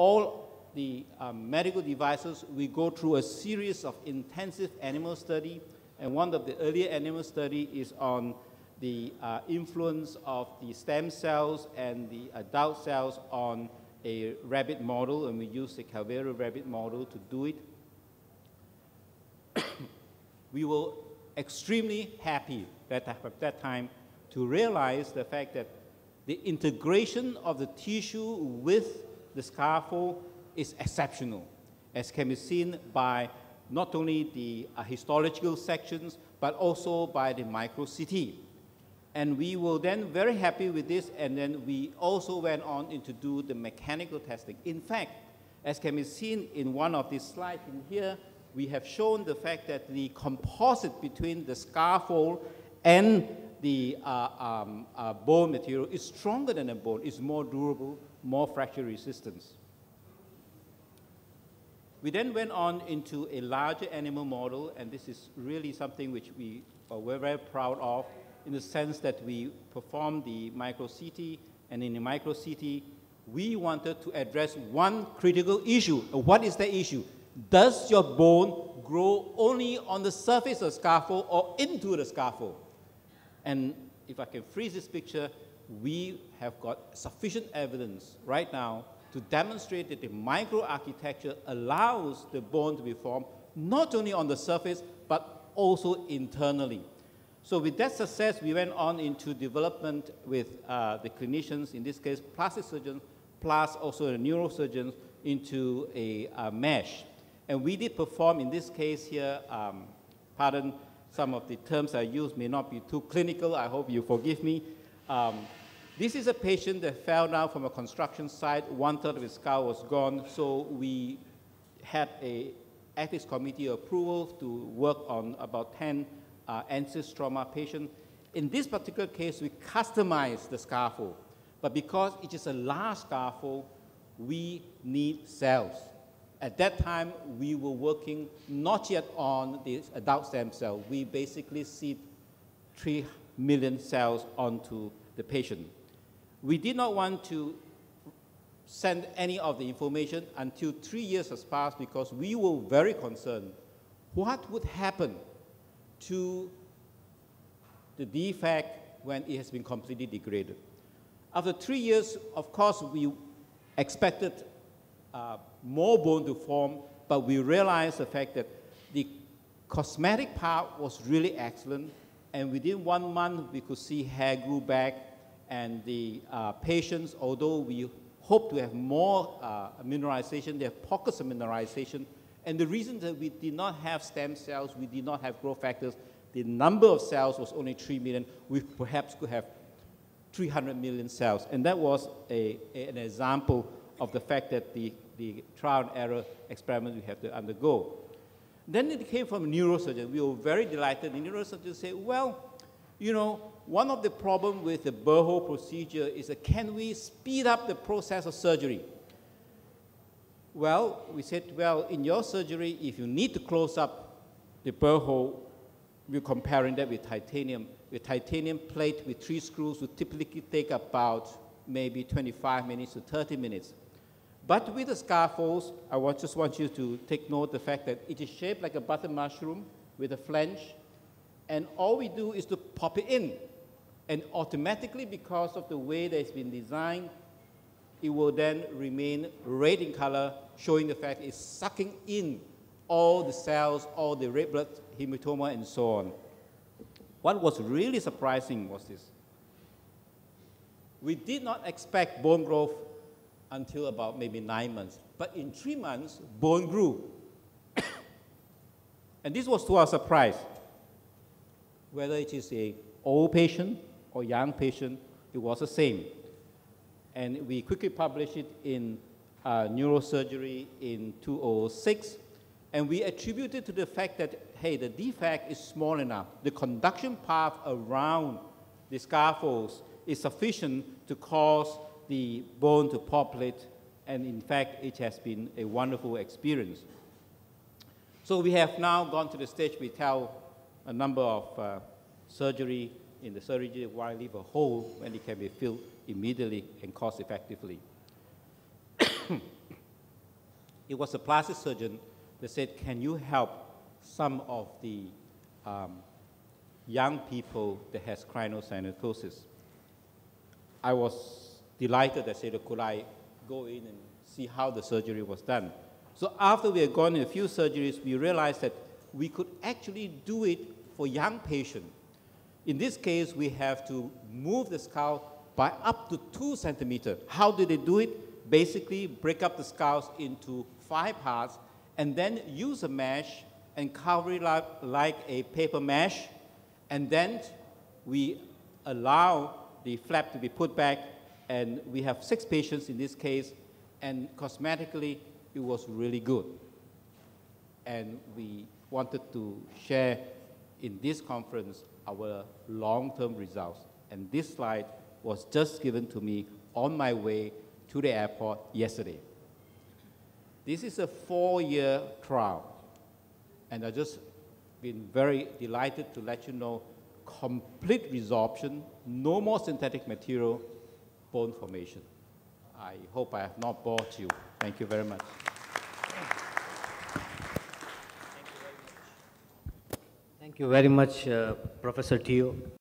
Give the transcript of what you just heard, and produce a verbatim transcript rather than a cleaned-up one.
all the um, medical devices, we go through a series of intensive animal study, and one of the earlier animal study is on the uh, influence of the stem cells and the adult cells on a rabbit model, and we use the calvarial rabbit model to do it. We were extremely happy that at that time to realize the fact that the integration of the tissue with the scaffold is exceptional, as can be seen by not only the uh, histological sections, but also by the micro C T. And we were then very happy with this, and then we also went on into do the mechanical testing. In fact, as can be seen in one of these slides in here, we have shown the fact that the composite between the scaffold and the uh, um, uh, bone material is stronger than a bone, is more durable, more fracture resistance. We then went on into a larger animal model, and this is really something which we were very proud of, in the sense that we performed the micro C T, and in the micro C T, we wanted to address one critical issue. What is the issue? Does your bone grow only on the surface of the scaffold or into the scaffold? And if I can freeze this picture, we have got sufficient evidence right now to demonstrate that the microarchitecture allows the bone to be formed not only on the surface, but also internally. So with that success, we went on into development with uh, the clinicians, in this case, plastic surgeons, plus also the neurosurgeons, into a uh, mesh. And we did perform, in this case here, um, pardon, some of the terms I use may not be too clinical. I hope you forgive me. Um, This is a patient that fell down from a construction site. One-third of his skull was gone, so we had an ethics committee approval to work on about ten uh, N C I S trauma patients. In this particular case, we customized the scaffold, but because it is a large scaffold, we need cells. At that time, we were working not yet on the adult stem cell. We basically seed three million cells onto the patient. We did not want to send any of the information until three years has passed, because we were very concerned what would happen to the defect when it has been completely degraded. After three years, of course, we expected uh, more bone to form, but we realized the fact that the cosmetic part was really excellent, and within one month, we could see hair grew back, and the uh, patients, although we hope to have more uh, mineralization, they have pockets of mineralization. And the reason that we did not have stem cells, we did not have growth factors, the number of cells was only three million. We perhaps could have three hundred million cells. And that was a, a, an example of the fact that the, the trial and error experiment we have to undergo. Then it came from a neurosurgeon. We were very delighted. The neurosurgeon said, well, you know, one of the problems with the burr hole procedure is that can we speed up the process of surgery? Well, we said, well, in your surgery, if you need to close up the burr hole, we're comparing that with titanium. With titanium plate with three screws would typically take about maybe twenty-five minutes to thirty minutes. But with the scaffolds, I want, just want you to take note the fact that it is shaped like a butter mushroom with a flange, and all we do is to pop it in. And automatically, because of the way that it's been designed, it will then remain red in color, showing the fact it's sucking in all the cells, all the red blood, hematoma, and so on. What was really surprising was this. We did not expect bone growth until about maybe nine months. But in three months, bone grew. And this was to our surprise. Whether it is a old patient or young patient, it was the same. And we quickly published it in uh, Neurosurgery in two thousand six, and we attributed it to the fact that, hey, the defect is small enough. The conduction path around the scaffolds is sufficient to cause the bone to populate, and in fact, it has been a wonderful experience. So we have now gone to the stage we tell a number of uh, surgery, in the surgery, why leave a hole when it can be filled immediately and cost effectively? It was a plastic surgeon that said, can you help some of the um, young people that has craniosynostosis? I was delighted. I said, could I go in and see how the surgery was done? So after we had gone in a few surgeries, we realized that we could actually do it for young patients. In this case, we have to move the skull by up to two centimeters. How did they do it? Basically, break up the skulls into five parts, and then use a mesh and cover it up like a paper mesh, and then we allow the flap to be put back, and we have six patients in this case, and cosmetically, it was really good. And we wanted to share in this conference our long-term results. And this slide was just given to me on my way to the airport yesterday. This is a four-year trial, and I've just been very delighted to let you know complete resorption, no more synthetic material, bone formation. I hope I have not bored you. Thank you very much. Thank you very much, Thank you very much uh, Professor Teo.